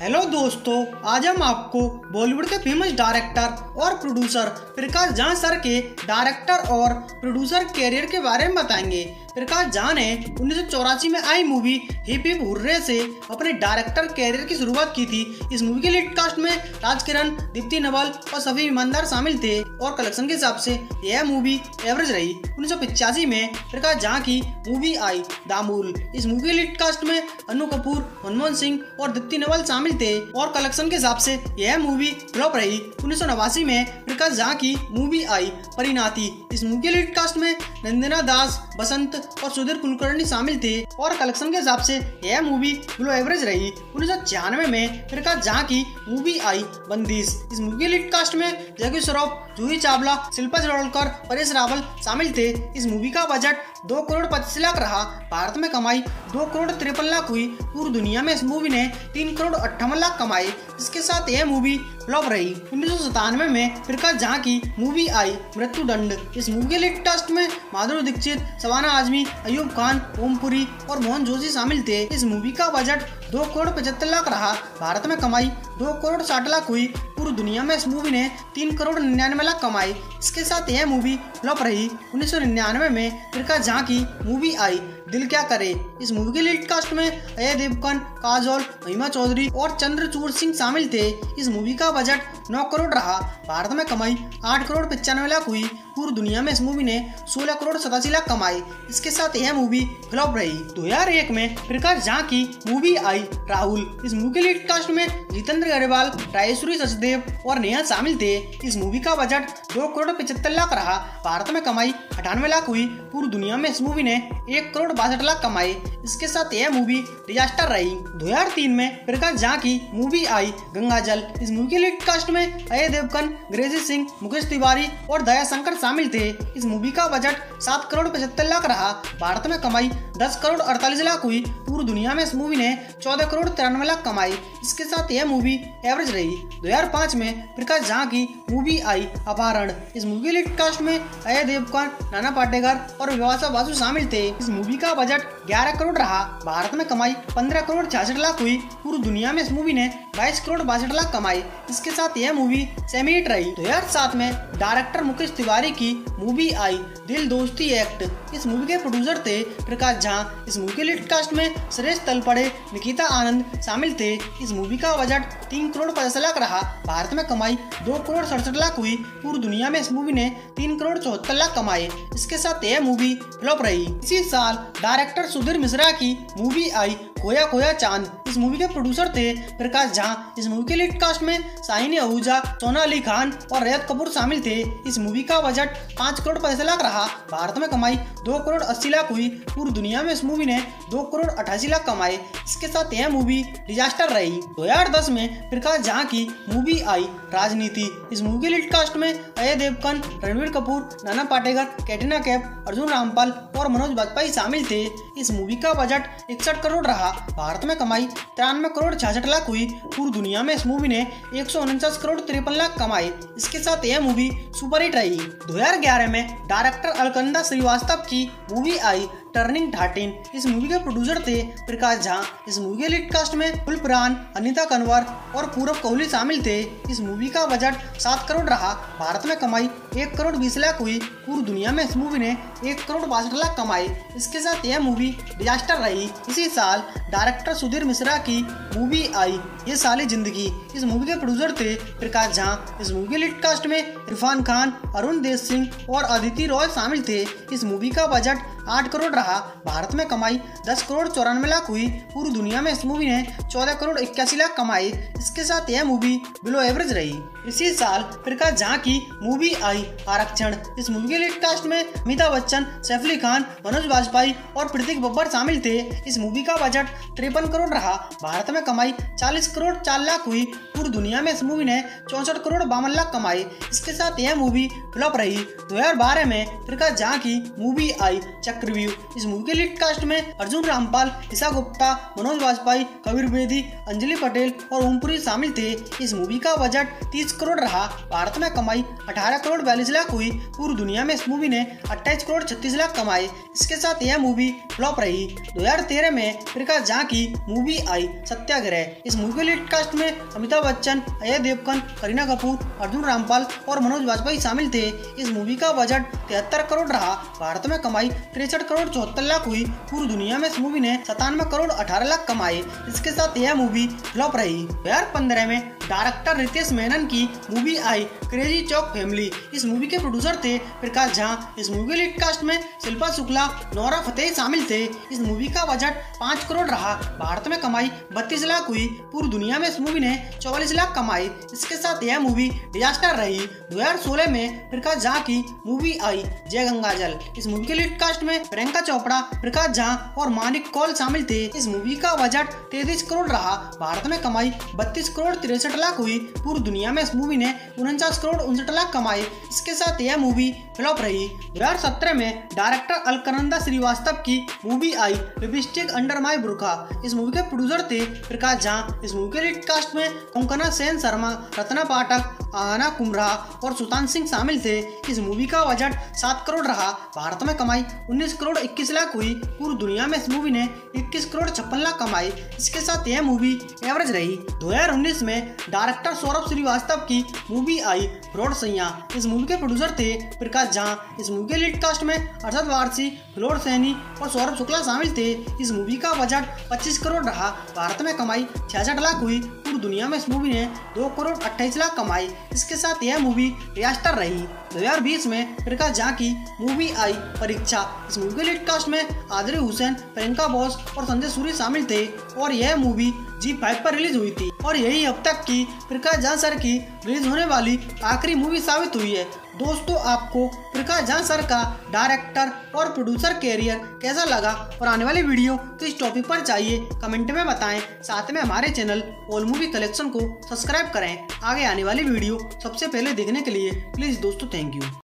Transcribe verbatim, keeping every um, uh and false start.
Hello दोस्तों, आज हम आपको बॉलीवुड के फेमस डायरेक्टर और प्रोड्यूसर प्रकाश झा सर के डायरेक्टर और प्रोड्यूसर कैरियर के बारे में बताएंगे। प्रकाश झा ने उन्नीस सौ चौरासी में आई मूवी हिप हिप हुर्रे से अपने डायरेक्टर कैरियर की शुरुआत की थी। इस मूवी के लीड कास्ट में राजकिरण, दीप्ति नवल और सभी ईमानदार शामिल थे और कलेक्शन के हिसाब से यह मूवी एवरेज रही। उन्नीस सौ पिचासी में प्रकाश झा की मूवी आई दामूल। इस मूवी के लीड कास्ट में अनु कपूर, मनमोहन सिंह और दीप्ति नवल शामिल थे और कलेक्शन के हिसाब से यह मूवी फ्लॉप रही। उन्नीस सौ नवासी में प्रकाश झा की मूवी आई परिणाती। इस मूवी के लीड कास्ट में नंदिना दास, बसंत और सुधीर कुलकर्णी शामिल थे और कलेक्शन के हिसाब से यह मूवी बिलो एवरेज रही। उन्नीस सौ छियानवे में प्रकाश झा की मूवी आई बंदिश। इस मूवी के लीड कास्ट में जगदीश श्रॉफ, जूही चावला, शिल्पा जलोलकर, परेश रावल शामिल थे। इस मूवी का बजट दो करोड़ पच्चीस लाख रहा। भारत में कमाई दो करोड़ तिरपन लाख हुई। पूरी दुनिया में इस मूवी ने तीन करोड़ अट्ठावन लाख कमाई। इसके साथ यह मूवी फ्लॉप रही। उन्नीस सौ सतानवे में प्रकाश झा की मूवी आई मृत्यु दंड। इस मूवी के लीड कास्ट में माधुरी दीक्षित, शबाना आजमी, अयूब खान, ओमपुरी और मोहन जोशी शामिल थे। इस मूवी का बजट दो करोड़ पचहत्तर लाख रहा। भारत में कमाई दो करोड़ साठ लाख हुई। पूरी दुनिया में इस मूवी ने तीन करोड़ निन्यानवे लाख कमाई। इसके साथ यह मूवी फ्लॉप रही। उन्नीस सौ निन्यानवे में प्रकाश झा की मूवी आई दिल क्या करे। इस मूवी के लीड कास्ट में अजय देवगन, काजोल, महिमा चौधरी और चंद्रचूड़ सिंह शामिल थे। इस मूवी का बजट नौ करोड़ रहा। भारत में कमाई आठ करोड़ पचानवे लाख हुई। पूरी दुनिया में इस मूवी ने सोलह करोड़ सतासी लाख कमाई। इसके साथ यह मूवी फ्लॉप रही। दो हज़ार एक में प्रकाश झा की मूवी आई राहुल। इस मूवी के लीड कास्ट में जितेंद्र अग्रवाल, राजेश्वरी सचदेव और नेहा शामिल थे। इस मूवी का बजट दो करोड़ पचहत्तर लाख रहा। भारत में कमाई अठानवे लाख हुई। पूरी दुनिया में इस मूवी ने एक करोड़ बासठ लाख कमाई। इसके साथ यह मूवी डिजास्टर रही। दो हज़ार तीन में प्रकाश झा की मूवी आई गंगाजल। इस मूवी के लीड कास्ट में अजय देवगन, ग्रेजी सिंह, मुकेश तिवारी और दया शंकर शामिल थे। इस मूवी का बजट सात करोड़ पचहत्तर लाख रहा। भारत में कमाई दस करोड़ अड़तालीस लाख हुई। पूरी दुनिया में इस मूवी ने चौदह करोड़ तिरानवे लाख कमाई। इसके साथ यह मूवी एवरेज रही। दो हज़ार पाँच में प्रकाश झा की मूवी आई अपहरण। इस मूवी के लीड कास्ट में अजय देवगन, नाना पाटेकर और बिपाशा बासु शामिल थे। इस मूवी का बजट ग्यारह करोड़ रहा। भारत में कमाई पंद्रह करोड़ छियासठ लाख हुई। पूरी दुनिया में इस मूवी ने बाईस करोड़ बासठ लाख कमाई। इसके साथ यह मूवी सेमी हिट रही। दो हज़ार सात में डायरेक्टर मुकेश तिवारी की मूवी आई दिल दोस्ती एक्ट। इस मूवी के प्रोड्यूसर थे प्रकाश झा। इस मूवी के लीड कास्ट में सुरेश तलपड़े, निकिता आनंद शामिल थे। इस मूवी का बजट तीन करोड़ पचास लाख रहा। भारत में कमाई दो करोड़ सड़सठ लाख हुई। पूरी दुनिया में इस मूवी ने तीन करोड़ चौहत्तर लाख कमाए। इसके साथ यह मूवी फ्लॉप रही। इसी साल डायरेक्टर सुधीर मिश्रा की मूवी आई खोया खोया चांद। इस मूवी के प्रोड्यूसर थे प्रकाश झा। इस मूवी के लीड कास्ट में शाहिनी आहूजा, सोनाली खान और रजत कपूर शामिल थे। इस मूवी का बजट पाँच करोड़ पचास लाख रहा। भारत में कमाई दो करोड़ अस्सी लाख हुई। पूरी दुनिया में इस मूवी ने दो करोड़ अठासी लाख कमाए। इसके साथ यह मूवी डिजास्टर रही। दो हज़ार दस में प्रकाश झा की मूवी आई राजनीति। इस मूवी के लीड कास्ट में अजय देवगन, रणवीर कपूर, नाना पाटेकर, कैटरीना कैफ, अर्जुन रामपाल और मनोज बाजपेयी शामिल थे। इस मूवी का बजट इकसठ करोड़ रहा। भारत में कमाई तिरानवे करोड़ छियासठ लाख हुई। पूरी दुनिया में इस मूवी ने एक सौ उनचास करोड़ तिरपन लाख कमाई। इसके साथ यह मूवी सुपरहिट रही। दो हज़ार ग्यारह में डायरेक्टर अलकनंदा श्रीवास्तव की मूवी आई टर्निंग थर्टीन। इस मूवी के प्रोड्यूसर थे प्रकाश झा। इस मूवी के लीड कास्ट में गुलपरान, अनीता कंवर और पूरब कोहली शामिल थे। इस मूवी का बजट सात करोड़ रहा। भारत में कमाई एक करोड़ बीस लाख हुई। पूरी दुनिया में इस मूवी ने एक करोड़ बासठ लाख कमाई। इसके साथ यह मूवी डिजास्टर रही। इसी साल डायरेक्टर सुधीर मिश्रा की मूवी आई ये साली जिंदगी। इस मूवी के प्रोड्यूसर थे प्रकाश झा। इस मूवी के लीड कास्ट में इरफान खान, अरुण देश सिंह और अदिति रॉय शामिल थे। इस मूवी का बजट आठ करोड़ रहा। भारत में कमाई दस करोड़ चौरानवे लाख हुई। पूरी दुनिया में इस मूवी ने चौदह करोड़ इक्यासी लाख कमाई। इसके साथ यह मूवी बिलो एवरेज रही। इसी साल प्रकाश झा की मूवी आई आरक्षण। इस मूवी के लीड कास्ट में अमिताभ बच्चन, सैफ अली खान, मनोज बाजपेयी और प्रतीक बब्बर शामिल थे। इस मूवी का बजट तिरपन करोड़ रहा। भारत में कमाई चालीस करोड़ चार लाख हुई। पूरी दुनिया में इस मूवी ने चौसठ करोड़ बावन लाख कमाई। इसके साथ यह मूवी फ्लॉप रही। दो हजार बारह में प्रकाश झा की मूवी आई चक्रव्यूह। इस मूवी के लीड कास्ट में अर्जुन रामपाल, ईशा गुप्ता, मनोज वाजपेयी, कबीर बेदी, अंजलि पटेल और ओमपुरी शामिल थे। इस मूवी का बजट तीस करोड़ रहा। भारत में कमाई अठारह करोड़ बयालीस लाख हुई। पूरी दुनिया में इस मूवी ने अट्ठाईस करोड़ छत्तीस लाख कमाए। इसके साथ यह मूवी फ्लॉप रही। दो हज़ार तेरह में प्रकाश झा की मूवी आई सत्याग्रह। इस मूवी के लीड कास्ट में अमिताभ बच्चन, अजय देवगन, करीना कपूर, अर्जुन रामपाल और मनोज वाजपेयी शामिल थे। इस मूवी का बजट तिहत्तर करोड़ रहा। भारत में कमाई तिरसठ करोड़ चौहत्तर लाख हुई। पूरी दुनिया में इस मूवी ने सतानवे करोड़ अठारह लाख कमाए। इसके साथ यह मूवी फ्लॉप रही। दो हजार पंद्रह में डायरेक्टर रितेश मेनन की मूवी आई क्रेजी चौक फैमिली। इस मूवी के प्रोड्यूसर थे प्रकाश झा। इस मूवी के लीड कास्ट में शिल्पा शुक्ला, नौरा फतेही शामिल थे। इस मूवी का बजट पाँच करोड़ रहा। भारत में कमाई बत्तीस लाख हुई। पूरी दुनिया में इस मूवी ने चौवालीस लाख कमाई। इसके साथ यह मूवी डिजास्टर रही। दो हजार सोलह में प्रकाश झा की मूवी आई जय गंगाजल। इस मूवी के लीड कास्ट में प्रियंका चोपड़ा, प्रकाश झा और मानिक कौल शामिल थे। इस मूवी का बजट तैतीस करोड़ रहा। भारत में कमाई बत्तीस करोड़ तिरसठ लाख हुई। पूरी दुनिया में इस मूवी ने उनचास करोड़ उनसठ लाख कमाए। इसके साथ यह मूवी फ्लॉप रही। दो हजार सत्रह में डायरेक्टर अलकनंदा श्रीवास्तव की मूवी आई लिपस्टिक अंडर माय बुरखा। इस मूवी के प्रोड्यूसर थे प्रकाश झा। इस मूवी के लीड कास्ट में कंकना सेन शर्मा, रत्ना पाठक, आहना कुमरा और सुल्तान सिंह शामिल थे। इस मूवी का बजट सात करोड़ रहा। भारत में कमाई उन्नीस करोड़ इक्कीस लाख हुई। पूरी दुनिया में इस मूवी ने इक्कीस करोड़ छप्पन लाख कमाई। इसके साथ यह मूवी एवरेज रही। दो हजार उन्नीस में डायरेक्टर सौरभ श्रीवास्तव की मूवी आई फ्रॉड सैयां। इस मूवी के प्रोड्यूसर थे प्रकाश झा। इस मूवी के लीड कास्ट में अरशद वारसी, फिलोर सैनी और सौरभ शुक्ला शामिल थे। इस मूवी का बजट पच्चीस करोड़ रहा। भारत में कमाई छियासठ लाख हुई। पूरी दुनिया में इस मूवी ने दो करोड़ अट्ठाईस लाख कमाई। इसके साथ यह मूवी डिजास्टर रही। दो हजार बीस में प्रकाश झा की मूवी आई परीक्षा। इस मूवी के लीड कास्ट में आदरी हुसैन, प्रियंका बोस और संजय सूरी शामिल थे और यह मूवी जी फाइव पर रिलीज हुई थी और यही अब तक की प्रकाश झा सर की रिलीज होने वाली आखिरी मूवी साबित हुई है। दोस्तों, आपको प्रकाश झा सर का डायरेक्टर और प्रोड्यूसर कैरियर कैसा लगा और आने वाली वीडियो किस टॉपिक पर चाहिए कमेंट में बताएं। साथ में हमारे चैनल ऑल मूवी कलेक्शन को सब्सक्राइब करें। आगे आने वाली वीडियो सबसे पहले देखने के लिए प्लीज़ दोस्तों, थैंक यू।